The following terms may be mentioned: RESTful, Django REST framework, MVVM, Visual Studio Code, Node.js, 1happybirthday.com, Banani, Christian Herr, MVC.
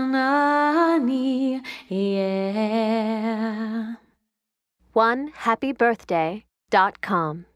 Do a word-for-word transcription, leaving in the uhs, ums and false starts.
Banani, yeah. one happy birthday dot com